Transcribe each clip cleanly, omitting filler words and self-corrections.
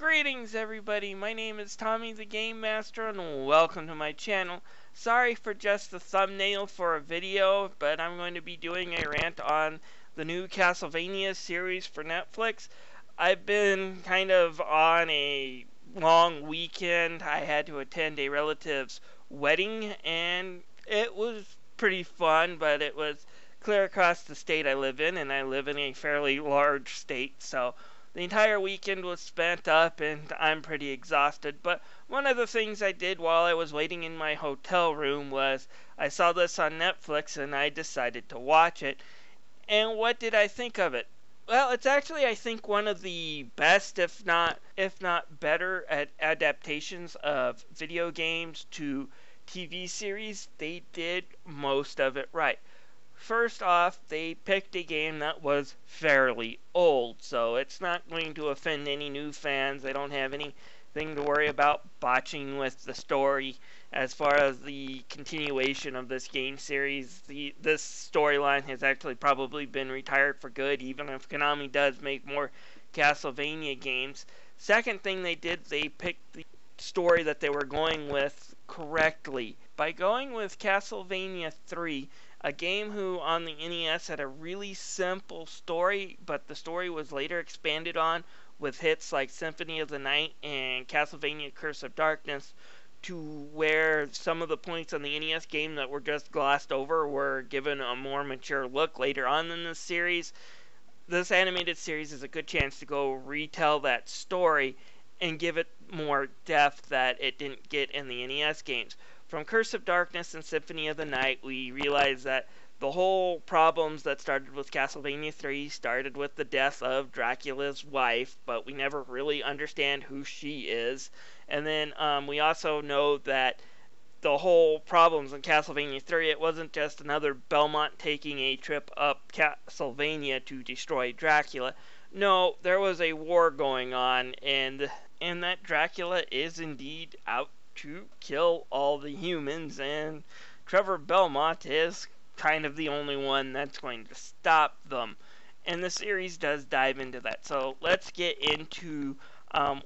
Greetings everybody, my name is Tommy the gamemaster and welcome to my channel. Sorry for just the thumbnail for a video, but I'm going to be doing a rant on the new Castlevania series for Netflix. I've been kind of on a long weekend. I had to attend a relative's wedding and it was pretty fun, but it was clear across the state I live in, and I live in a fairly large state, so the entire weekend was spent up and I'm pretty exhausted. But one of the things I did while I was waiting in my hotel room was I saw this on Netflix and I decided to watch it. And what did I think of it? Well, it's actually, I think, one of the best, if not better, at adaptations of video games to TV series. They did most of it right. First off, they picked a game that was fairly old, so it's not going to offend any new fans. They don't have anything to worry about botching with the story. As far as the continuation of this game series, this storyline has actually probably been retired for good, even if Konami does make more Castlevania games. Second thing they did, they picked the story that they were going with correctly. By going with Castlevania 3, a game who on the NES had a really simple story, but the story was later expanded on with hits like Symphony of the Night and Castlevania Curse of Darkness, to where some of the points on the NES game that were just glossed over were given a more mature look later on in the series. This animated series is a good chance to go retell that story and give it more depth that it didn't get in the NES games. From Curse of Darkness and Symphony of the Night, we realize that the whole problems that started with Castlevania 3 started with the death of Dracula's wife, but we never really understand who she is. And then we also know that the whole problems in Castlevania 3, it wasn't just another Belmont taking a trip up Castlevania to destroy Dracula. No, there was a war going on, and that Dracula is indeed out to kill all the humans, and Trevor Belmont is kind of the only one that's going to stop them. And the series does dive into that. So let's get into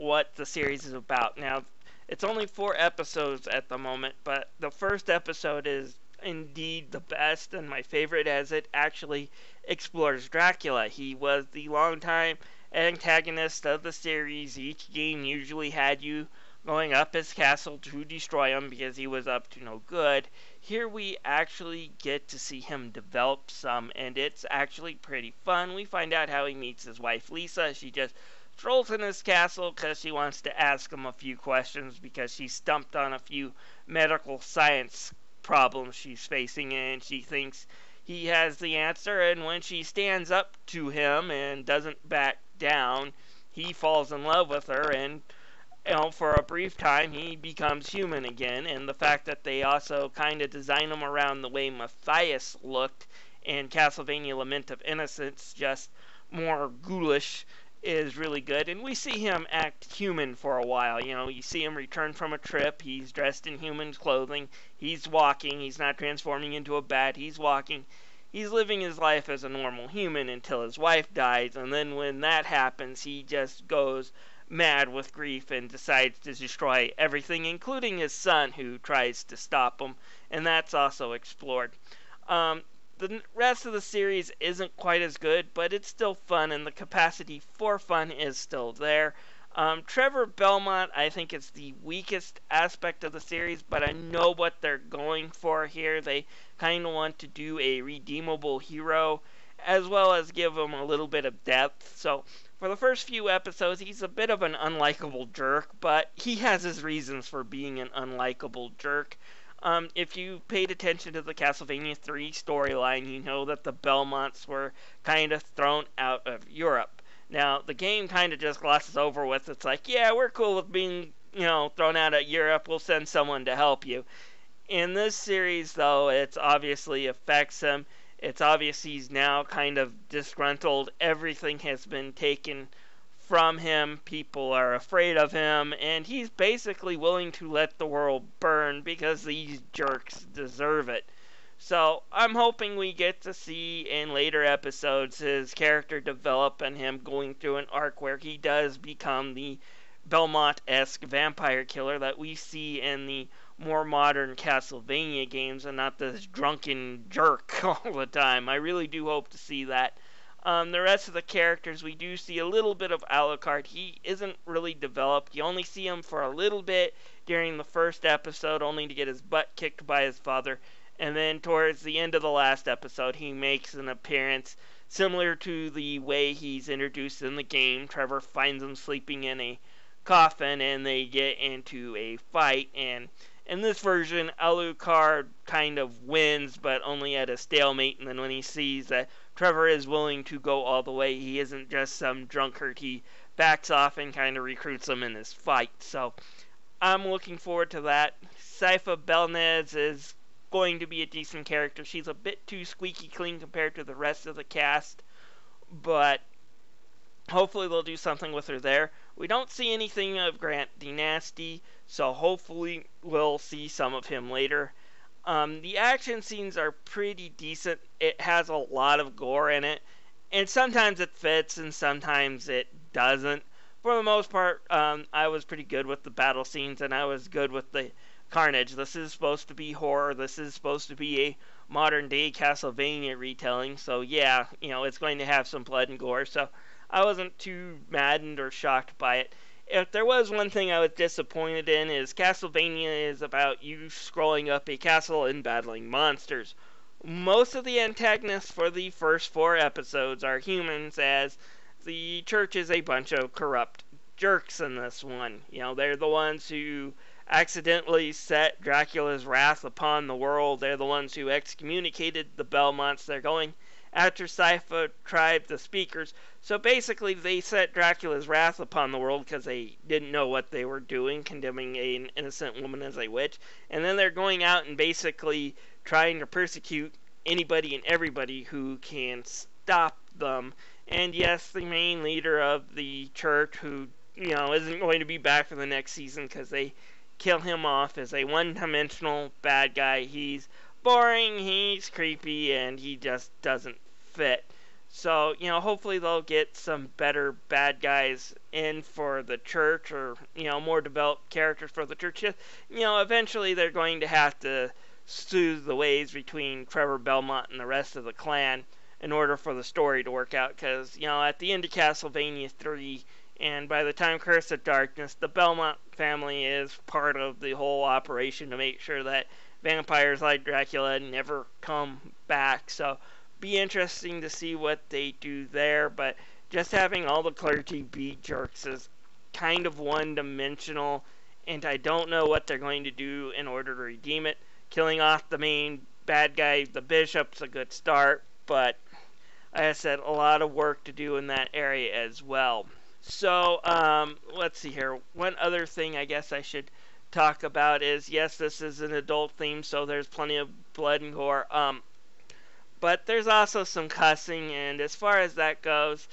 what the series is about. Now, it's only 4 episodes at the moment, but the first episode is indeed the best and my favorite, as it actually explores Dracula. He was the longtime antagonist of the series. Each game usually had you going up his castle to destroy him because he was up to no good. Here we actually get to see him develop some, and it's actually pretty fun. We find out how he meets his wife Lisa. She just strolls in his castle because she wants to ask him a few questions because she's stumped on a few medical science problems she's facing, and she thinks he has the answer. And when she stands up to him and doesn't back down, he falls in love with her, and for a brief time he becomes human again. And the fact that they also kind of design him around the way Matthias looked in Castlevania Lament of Innocence, just more ghoulish, is really good. And we see him act human for a while. You know, you see him return from a trip, he's dressed in human clothing, he's walking, he's not transforming into a bat, he's walking, he's living his life as a normal human until his wife dies. And then when that happens, he just goes mad with grief and decides to destroy everything, including his son, who tries to stop him, and that's also explored. The rest of the series isn't quite as good, but it's still fun, and the capacity for fun is still there. Trevor Belmont, I think, is the weakest aspect of the series, but I know what they're going for here. They kind of want to do a redeemable hero, as well as give him a little bit of depth. So for the first few episodes, he's a bit of an unlikable jerk, but he has his reasons for being an unlikable jerk. If you paid attention to the Castlevania 3 storyline, you know that the Belmonts were kind of thrown out of Europe. Now, the game kind of just glosses over with, it's like, yeah, we're cool with being, you know, thrown out of Europe, we'll send someone to help you. In this series, though, it obviously affects him. It's obvious he's now kind of disgruntled. Everything has been taken from him. People are afraid of him. And he's basically willing to let the world burn because these jerks deserve it. So I'm hoping we get to see in later episodes his character develop and him going through an arc where he does become the Belmont-esque vampire killer that we see in the more modern Castlevania games, and not this drunken jerk all the time. I really do hope to see that. The rest of the characters, we do see a little bit of Alucard. He isn't really developed. You only see him for a little bit during the first episode, only to get his butt kicked by his father. And then towards the end of the last episode, he makes an appearance similar to the way he's introduced in the game. Trevor finds him sleeping in a coffin, and they get into a fight. And in this version, Alucard kind of wins, but only at a stalemate. And then when he sees that Trevor is willing to go all the way, he isn't just some drunkard, he backs off and kind of recruits him in his fight. So I'm looking forward to that. Sypha Belnades is going to be a decent character. She's a bit too squeaky clean compared to the rest of the cast, but hopefully they'll do something with her there. We don't see anything of Grant DaNasty, so hopefully we'll see some of him later. The action scenes are pretty decent. It has a lot of gore in it, and sometimes it fits and sometimes it doesn't. For the most part, I was pretty good with the battle scenes, and I was good with the carnage. This is supposed to be horror. This is supposed to be a modern day Castlevania retelling, so yeah, you know, it's going to have some blood and gore, so I wasn't too maddened or shocked by it. If there was one thing I was disappointed in, is Castlevania is about you scrolling up a castle and battling monsters. Most of the antagonists for the first 4 episodes are humans, as the church is a bunch of corrupt jerks in this one. You know, they're the ones who accidentally set Dracula's wrath upon the world. They're the ones who excommunicated the Belmonts. They're going after Sypha tribe, the speakers. So basically they set Dracula's wrath upon the world because they didn't know what they were doing, condemning an innocent woman as a witch. And then they're going out and basically trying to persecute anybody and everybody who can stop them. And yes, the main leader of the church, who, you know, isn't going to be back for the next season because they kill him off, as a one-dimensional bad guy. He's boring, he's creepy, and he just doesn't fit. So, you know, hopefully they'll get some better bad guys in for the church, or, you know, more developed characters for the church. You know, eventually they're going to have to soothe the ways between Trevor Belmont and the rest of the clan in order for the story to work out, because, you know, at the end of Castlevania 3, and by the time Curse of Darkness, the Belmont family is part of the whole operation to make sure that vampires like Dracula never come back. So be interesting to see what they do there, but just having all the clergy be jerks is kind of one-dimensional, and I don't know what they're going to do in order to redeem it. Killing off the main bad guy, the bishop's a good start, but like I said, a lot of work to do in that area as well. So, let's see here. One other thing I guess I should talk about is, yes, this is an adult theme, so there's plenty of blood and gore. But there's also some cussing, and as far as that goes,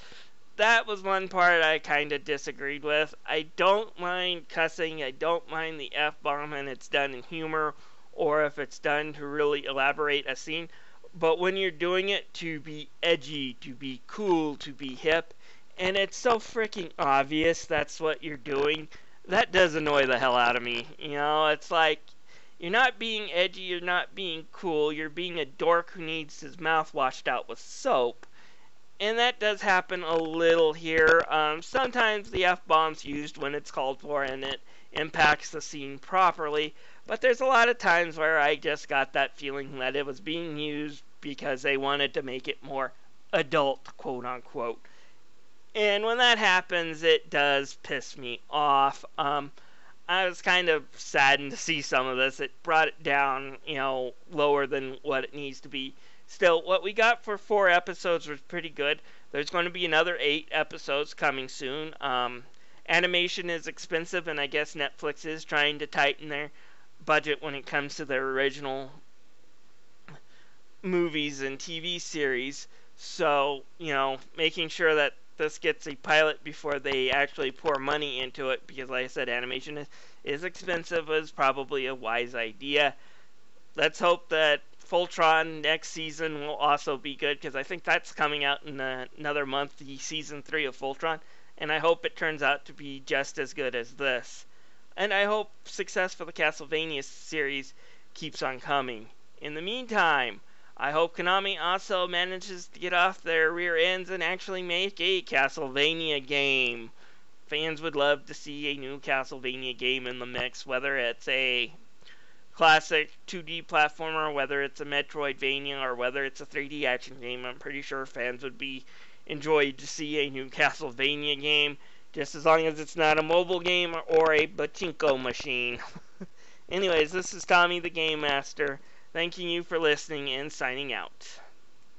that was one part I kind of disagreed with. I don't mind cussing. I don't mind the F-bomb, and it's done in humor, or if it's done to really elaborate a scene. But when you're doing it to be edgy, to be cool, to be hip, and it's so freaking obvious that's what you're doing, that does annoy the hell out of me. You know, it's like, you're not being edgy, you're not being cool, you're being a dork who needs his mouth washed out with soap. And that does happen a little here. Sometimes the F-bomb's used when it's called for and it impacts the scene properly, but there's a lot of times where I just got that feeling that it was being used because they wanted to make it more adult, quote-unquote. And when that happens, it does piss me off. I was kind of saddened to see some of this. It brought it down, you know, lower than what it needs to be. Still, what we got for 4 episodes was pretty good. There's going to be another 8 episodes coming soon. Animation is expensive, and I guess Netflix is trying to tighten their budget when it comes to their original movies and TV series. So, you know, making sure that this gets a pilot before they actually pour money into it, because like I said, animation is expensive, is probably a wise idea. Let's hope that Voltron next season will also be good, because I think that's coming out in another month, the season 3 of Voltron. and I hope it turns out to be just as good as this. And I hope success for the Castlevania series keeps on coming. In the meantime, I hope Konami also manages to get off their rear ends and actually make a Castlevania game. Fans would love to see a new Castlevania game in the mix, whether it's a classic 2D platformer, whether it's a Metroidvania, or whether it's a 3D action game. I'm pretty sure fans would be enjoyed to see a new Castlevania game, just as long as it's not a mobile game or a pachinko machine. Anyways, this is Tommy the Game Master, thanking you for listening and signing out.